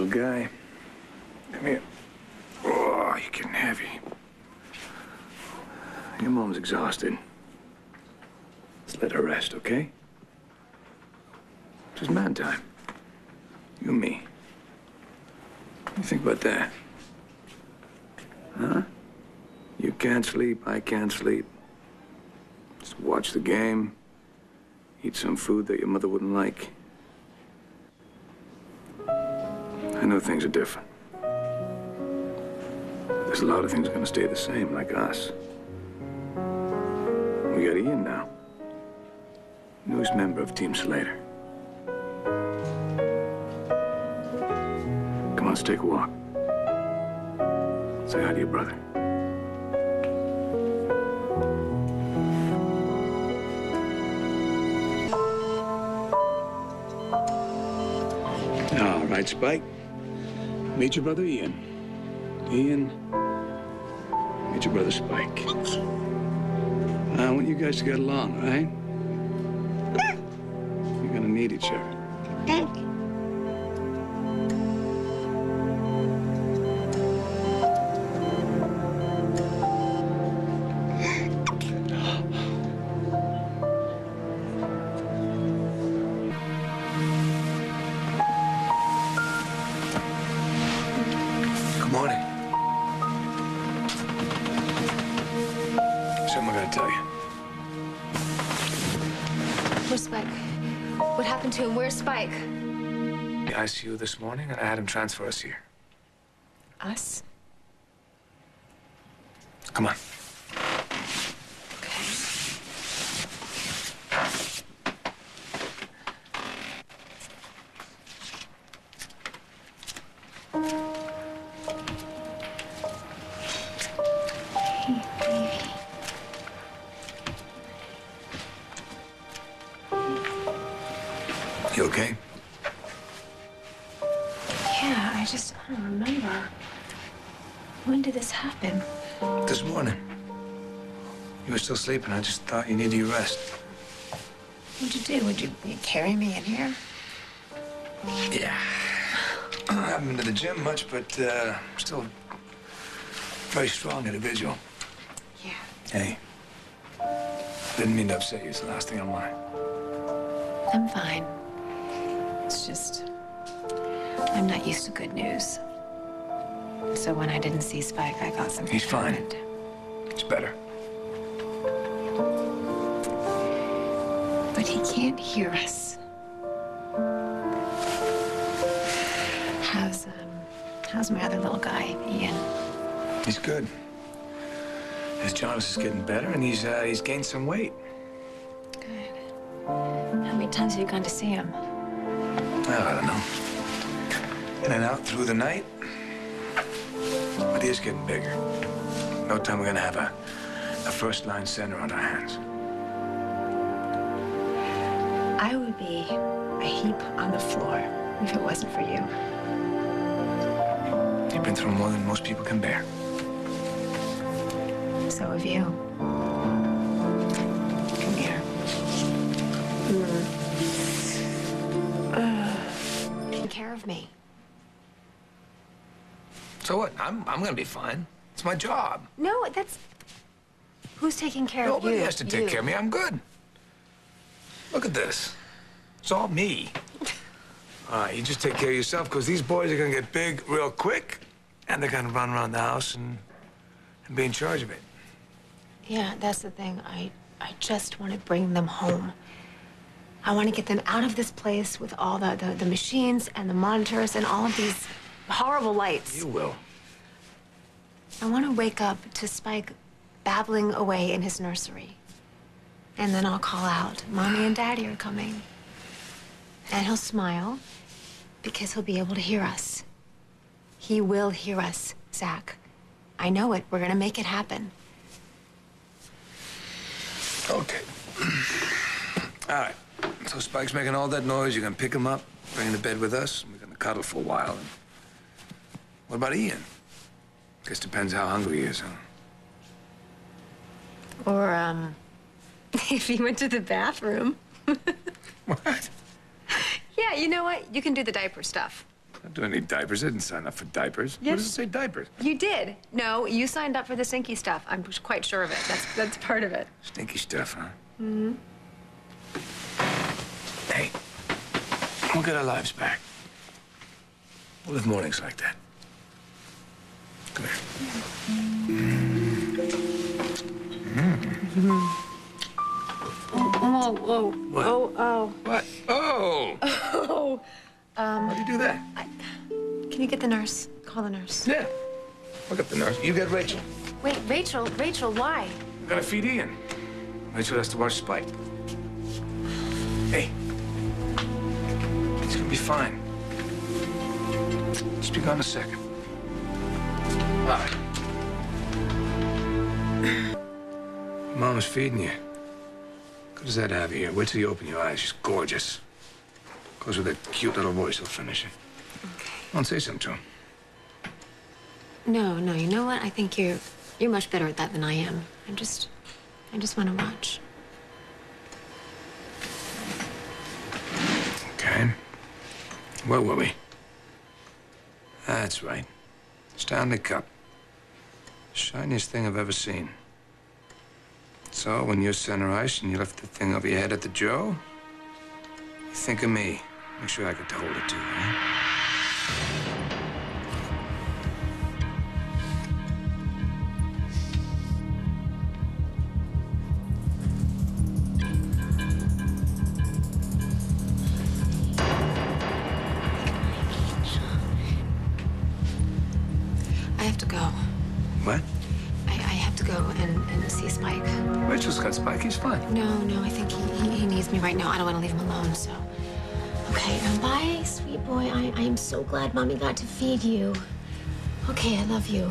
little guy. Come here. Oh, you're getting heavy. Your mom's exhausted. Let's let her rest, okay? It's just man time. You and me. What do you think about that? Huh? You can't sleep, I can't sleep. Just watch the game. Eat some food that your mother wouldn't like. I know things are different. There's a lot of things gonna stay the same, like us. We got Ian now. Newest member of Team Slater. Come on, let's take a walk. Say hi to your brother. All right, Spike. Meet your brother, Ian. Ian, meet your brother, Spike. I want you guys to get along, all right? You're gonna need each other. Thank you. Spike. The ICU this morning, and I had him transfer us here. Us? Come on. Okay. Hey, baby. You okay? Yeah, I just don't remember. When did this happen? This morning. You were still sleeping. I just thought you needed your rest. What'd you do? Would you carry me in here? Yeah. I haven't been to the gym much, but I'm still a very strong individual. Yeah. Hey, didn't mean to upset you. It's the last thing on my mind. I'm fine. It's just, I'm not used to good news. So when I didn't see Spike, I got something. He's fine. Happened. It's better. But he can't hear us. How's my other little guy, Ian? He's good. His jaundice is getting better, and he's gained some weight. Good. How many times have you gone to see him? I don't know. In and out through the night. But he is getting bigger. No time we're gonna have a first-line center on our hands. I would be a heap on the floor if it wasn't for you. You've been through more than most people can bear. So have you. Come here. Care of me. So what? I'm gonna be fine. It's my job. No, that's... Who's taking care of you? Nobody has to take care of me. I'm good. Look at this. It's all me. All right, you just take care of yourself, because these boys are gonna get big real quick, and they're gonna run around the house and be in charge of it. Yeah, that's the thing. I just want to bring them home. I want to get them out of this place with all the machines and the monitors and all of these horrible lights. You will. I want to wake up to Spike babbling away in his nursery. And then I'll call out, Mommy and Daddy are coming. And he'll smile because he'll be able to hear us. He will hear us, Zach. I know it. We're going to make it happen. Okay. All right. So Spike's making all that noise, you're gonna pick him up, bring him to bed with us, and we're gonna cuddle for a while. And what about Ian? Guess depends how hungry he is, huh? Or, if he went to the bathroom. What? Yeah, you know what? You can do the diaper stuff. I'm not doing any diapers. I didn't sign up for diapers. Yes. What does it say, diapers? You did. No, you signed up for the stinky stuff. I'm quite sure of it. That's part of it. Stinky stuff, huh? Mm-hmm. Hey, we'll get our lives back. We'll live mornings like that. Come here. Mm-hmm. Oh, oh, what? Oh, oh. What? Oh! Oh! Why do you do that? Can you get the nurse? Call the nurse. Yeah. I'll get the nurse. You get Rachel. Wait, Rachel? Rachel, why? I gotta feed Ian. Rachel has to watch Spike. Hey. He's gonna be fine. Just be gone a second. All right. Mom's feeding you. Good as that have you here. Wait till you open your eyes. She's gorgeous. Goes with that cute little voice, he'll finish it. Okay. Won't say something to him. No, no, you know what? I think you're much better at that than I am. I just want to watch. Okay. Where were we? That's right. Stanley Cup. Shiniest thing I've ever seen. So, when you're center ice and you left the thing over your head at the Joe, you think of me. Make sure I get to hold it, too, right? I have to go. What? I have to go and see Spike. Rachel's got Spike. He's fine. No, no, I think he needs me right now. I don't want to leave him alone, so... Okay, bye, sweet boy. I am so glad Mommy got to feed you. Okay, I love you.